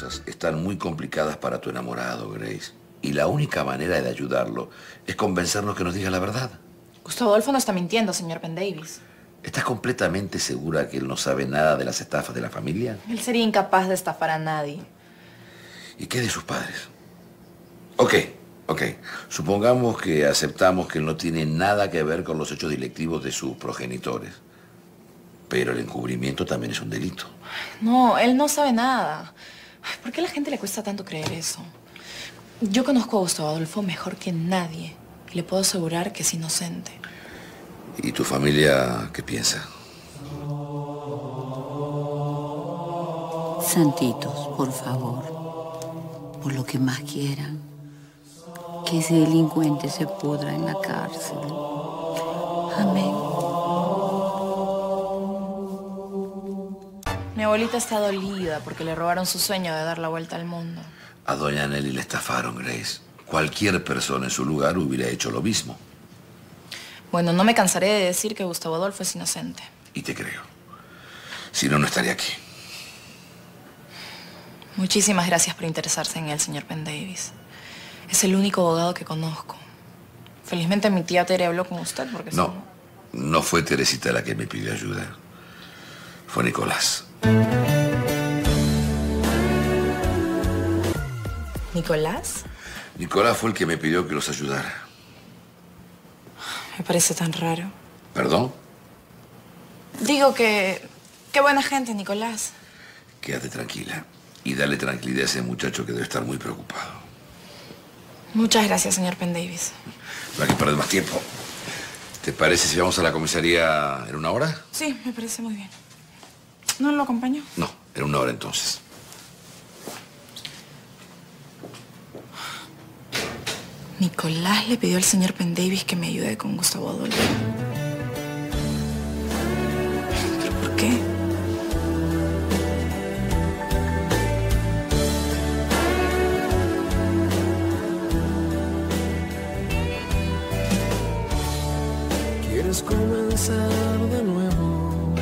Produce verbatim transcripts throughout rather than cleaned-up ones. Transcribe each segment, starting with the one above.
cosas están muy complicadas para tu enamorado, Grace. Y la única manera de ayudarlo es convencernos que nos diga la verdad. Gustavo Adolfo no está mintiendo, señor Ben Davis. ¿Estás completamente segura que él no sabe nada de las estafas de la familia? Él sería incapaz de estafar a nadie. ¿Y qué de sus padres? Ok, ok. Supongamos que aceptamos que él no tiene nada que ver con los hechos delictivos de sus progenitores. Pero el encubrimiento también es un delito. No, él no sabe nada. Ay, ¿por qué a la gente le cuesta tanto creer eso? Yo conozco a Gustavo Adolfo mejor que nadie. Y le puedo asegurar que es inocente. ¿Y tu familia qué piensa? Santitos, por favor, por lo que más quieran, que ese delincuente se pudra en la cárcel. Amén. Mi abuelita está dolida porque le robaron su sueño de dar la vuelta al mundo. A doña Nelly le estafaron, Grace. Cualquier persona en su lugar hubiera hecho lo mismo. Bueno, no me cansaré de decir que Gustavo Adolfo es inocente. Y te creo. Si no, no estaría aquí. Muchísimas gracias por interesarse en él, señor Ben Davis. Es el único abogado que conozco. Felizmente mi tía Tere habló con usted porque... No, si no... no fue Teresita la que me pidió ayuda. Fue Nicolás. ¿Nicolás? Nicolás fue el que me pidió que los ayudara. Me parece tan raro. ¿Perdón? Digo que... qué buena gente, Nicolás. Quédate tranquila y dale tranquilidad a ese muchacho que debe estar muy preocupado. Muchas gracias, señor Ben Davis. No hay que perder más tiempo. ¿Te parece si vamos a la comisaría en una hora? Sí, me parece muy bien. ¿No lo acompaño? No, en una hora entonces. Nicolás le pidió al señor Ben Davis que me ayude con Gustavo Adolfo. ¿Pero por qué? ¿Quieres comenzar de nuevo?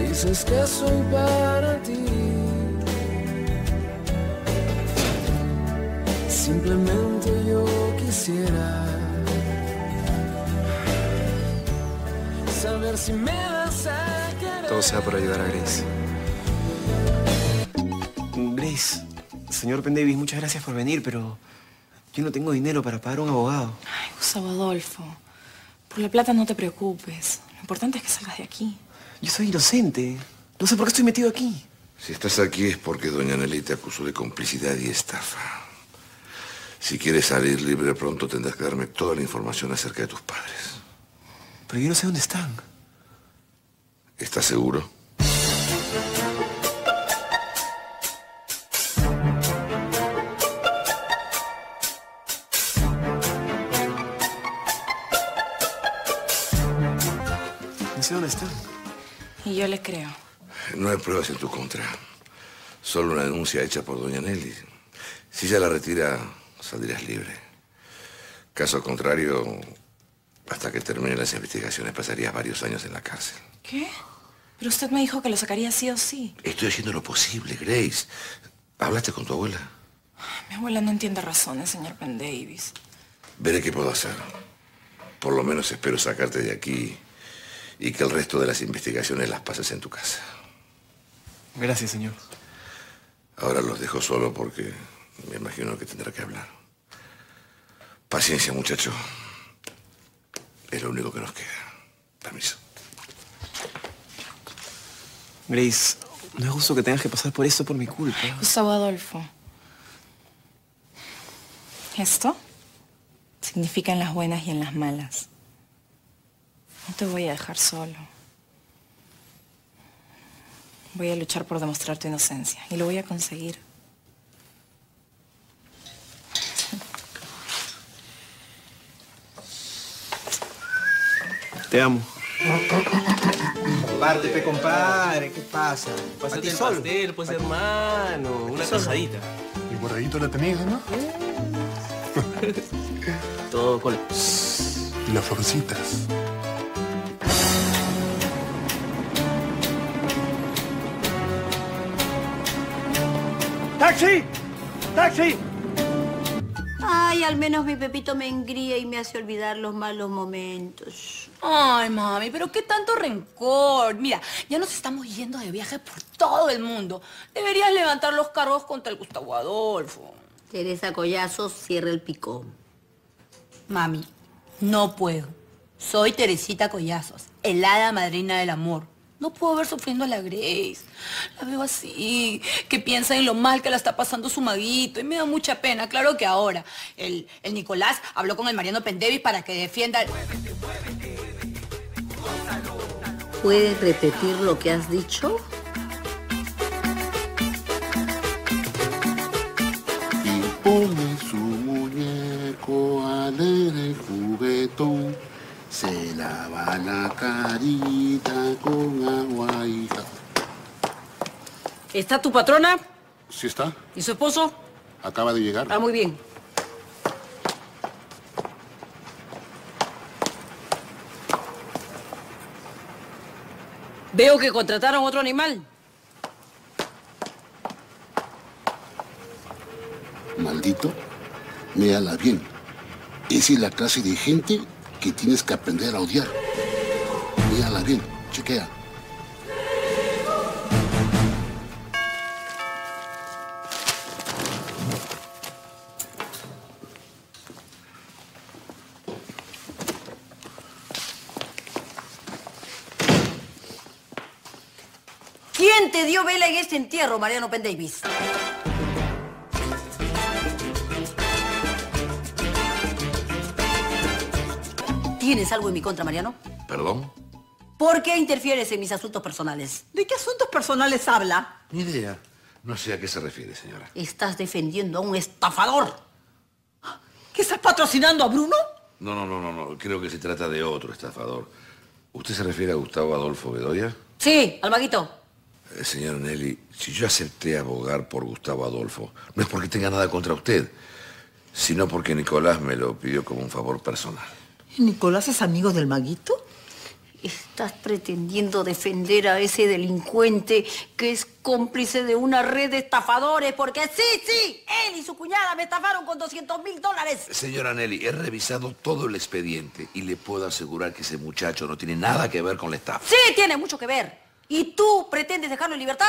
Dices que soy para ti. Simplemente yo quisiera saber si me vas a querer. Todo sea por ayudar a Grace. Grace, señor Ben Davis, muchas gracias por venir, pero yo no tengo dinero para pagar un abogado. Ay, Gustavo Adolfo, por la plata no te preocupes. Lo importante es que salgas de aquí. Yo soy inocente. No sé por qué estoy metido aquí. Si estás aquí es porque doña Nelly te acusó de complicidad y estafa. Si quieres salir libre pronto, tendrás que darme toda la información acerca de tus padres. Pero yo no sé dónde están. ¿Estás seguro? No sé dónde están. Y yo le creo. No hay pruebas en tu contra. Solo una denuncia hecha por doña Nelly. Si ella la retira... saldrás libre. Caso contrario, hasta que terminen las investigaciones pasarías varios años en la cárcel. ¿Qué? Pero usted me dijo que lo sacaría sí o sí. Estoy haciendo lo posible, Grace. ¿Hablaste con tu abuela? Mi abuela no entiende razones, señor Ben Davis. Veré qué puedo hacer. Por lo menos espero sacarte de aquí y que el resto de las investigaciones las pases en tu casa. Gracias, señor. Ahora los dejo solo porque... me imagino que tendrá que hablar. Paciencia, muchacho. Es lo único que nos queda. Permiso. Grace, no es justo que tengas que pasar por eso por mi culpa. Gustavo Adolfo. Esto significa en las buenas y en las malas. No te voy a dejar solo. Voy a luchar por demostrar tu inocencia. Y lo voy a conseguir. Te amo. Compártete, compadre. ¿Qué pasa? Pásate el pastel, pues, hermano. Una tostadita. El borradito la tenés, ¿no? Todo con... y las florcitas. ¡Taxi! ¡Taxi! Ay, al menos mi Pepito me engría y me hace olvidar los malos momentos. Ay, mami, pero qué tanto rencor. Mira, ya nos estamos yendo de viaje por todo el mundo. Deberías levantar los cargos contra el Gustavo Adolfo. Teresita Collazos, cierra el picón. Mami, no puedo. Soy Teresita Collazos, el hada madrina del amor. No puedo ver sufriendo a la Grace. La veo así, que piensa en lo mal que la está pasando su maguito. Y me da mucha pena. Claro que ahora el, el Nicolás habló con el Mariano Ben Davis para que defienda... ¿Puedes repetir lo que has dicho? Y pone su muñeco alegre juguetón. Se lava la carita con agua y... ¿Está tu patrona? Sí está. ¿Y su esposo? Acaba de llegar. Ah, muy bien. Veo que contrataron otro animal. Maldito, mírala bien. Esa es la clase de gente que tienes que aprender a odiar. Mírala bien, chequea. ¿Quién te dio vela en este entierro, Mariano Ben Davis? ¿Tienes algo en mi contra, Mariano? ¿Perdón? ¿Por qué interfieres en mis asuntos personales? ¿De qué asuntos personales habla? Ni idea. No sé a qué se refiere, señora. Estás defendiendo a un estafador. ¿Qué estás patrocinando a Bruno? No, no, no, no, no. Creo que se trata de otro estafador. ¿Usted se refiere a Gustavo Adolfo Bedoya? Sí, al maguito. Eh, señora Nelly, si yo acepté abogar por Gustavo Adolfo, no es porque tenga nada contra usted, sino porque Nicolás me lo pidió como un favor personal. ¿Nicolás es amigo del maguito? Estás pretendiendo defender a ese delincuente que es cómplice de una red de estafadores, porque sí, sí, él y su cuñada me estafaron con doscientos mil dólares. Señora Nelly, he revisado todo el expediente y le puedo asegurar que ese muchacho no tiene nada que ver con la estafa. Sí, tiene mucho que ver. ¿Y tú pretendes dejarlo en libertad?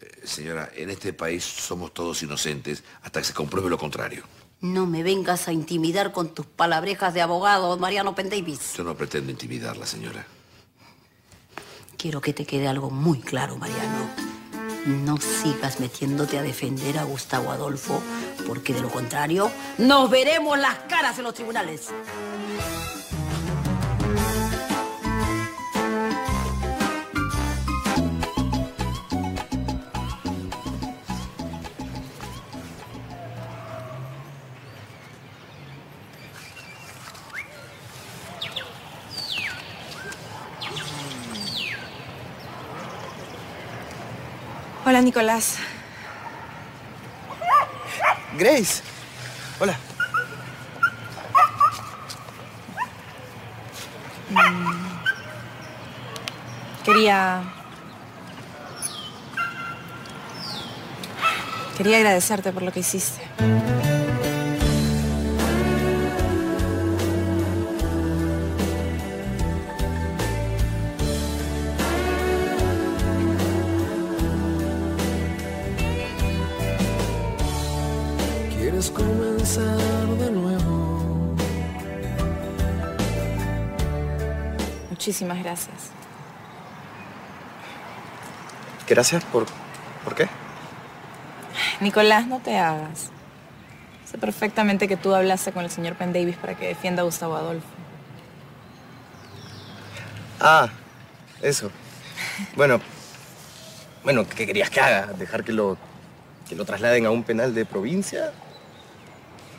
Eh, señora, en este país somos todos inocentes hasta que se compruebe lo contrario. No me vengas a intimidar con tus palabrejas de abogado, Mariano Ben Davis. Yo no pretendo intimidarla, señora. Quiero que te quede algo muy claro, Mariano. No sigas metiéndote a defender a Gustavo Adolfo, porque de lo contrario, nos veremos las caras en los tribunales. Hola, Nicolás. Grace. Hola. Mm. Quería... Quería agradecerte por lo que hiciste. Muchísimas gracias. ¿Gracias por... por qué? Nicolás, no te hagas. Sé perfectamente que tú hablaste con el señor Ben Davis para que defienda a Gustavo Adolfo. Ah, eso. Bueno, bueno, ¿qué querías que haga? ¿Dejar que lo, que lo trasladen a un penal de provincia?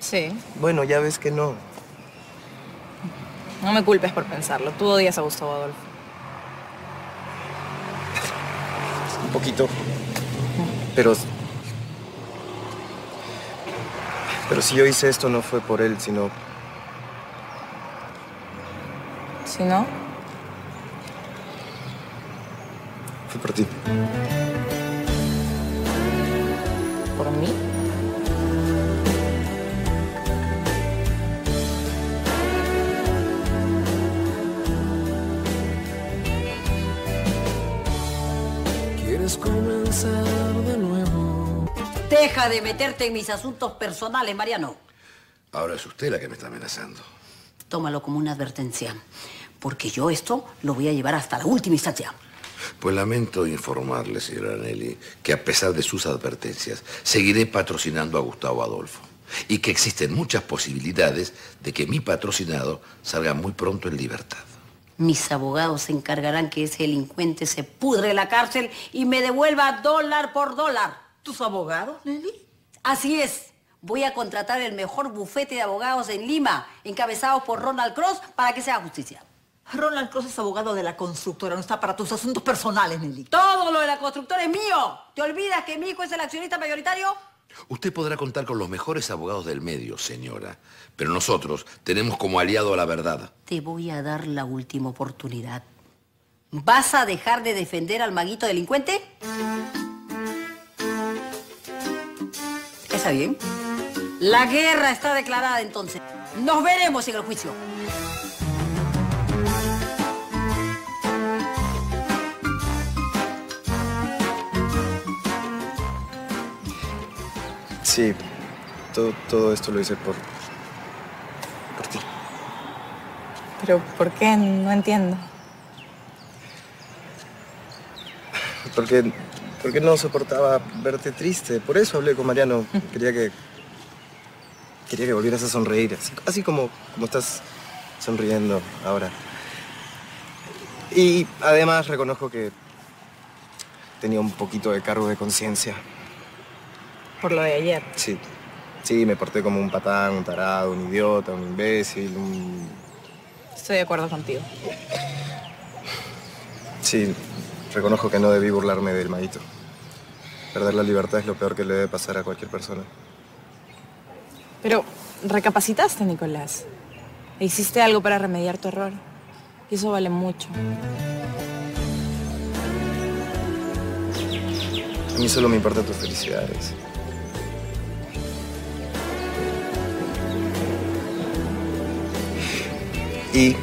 Sí. Bueno, ya ves que no. No me culpes por pensarlo. Tú odias a Gustavo Adolfo. Un poquito. Pero... Pero si yo hice esto no fue por él, sino... ¿Si no? Fue por ti. ¿Por mí? puedes comenzar de nuevo. Deja de meterte en mis asuntos personales, Mariano. Ahora es usted la que me está amenazando. Tómalo como una advertencia, porque yo esto lo voy a llevar hasta la última instancia. Pues lamento informarle, señora Nelly, que a pesar de sus advertencias, seguiré patrocinando a Gustavo Adolfo y que existen muchas posibilidades de que mi patrocinado salga muy pronto en libertad. Mis abogados se encargarán que ese delincuente se pudre en la cárcel y me devuelva dólar por dólar. ¿Tus abogados, Nelly? Así es. Voy a contratar el mejor bufete de abogados en Lima, encabezado por Ronald Cross, para que se haga justicia. Ronald Cross es abogado de la constructora, no está para tus asuntos personales, Nelly. Todo lo de la constructora es mío. ¿Te olvidas que mi hijo es el accionista mayoritario? Usted podrá contar con los mejores abogados del medio, señora. Pero nosotros tenemos como aliado a la verdad. Te voy a dar la última oportunidad. ¿Vas a dejar de defender al maguito delincuente? ¿Está bien? La guerra está declarada entonces. Nos veremos en el juicio. Sí, todo, todo esto lo hice por, por ti. ¿Pero por qué? No entiendo. Porque, porque no soportaba verte triste. Por eso hablé con Mariano. Quería que, quería que volvieras a sonreír, así, así como, como estás sonriendo ahora. Y además reconozco que tenía un poquito de cargo de conciencia. Por lo de ayer. Sí. Sí, me porté como un patán, un tarado, un idiota, un imbécil, un... Estoy de acuerdo contigo. Sí, reconozco que no debí burlarme del maguito. Perder la libertad es lo peor que le debe pasar a cualquier persona. Pero recapacitaste, Nicolás. E hiciste algo para remediar tu error. Y eso vale mucho. A mí solo me importan tus felicidades. Y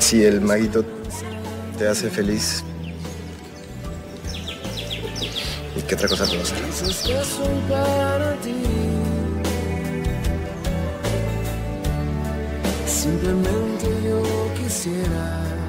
si el maguito te hace feliz, ¿y qué otra cosa puedo hacer? Simplemente yo quisiera.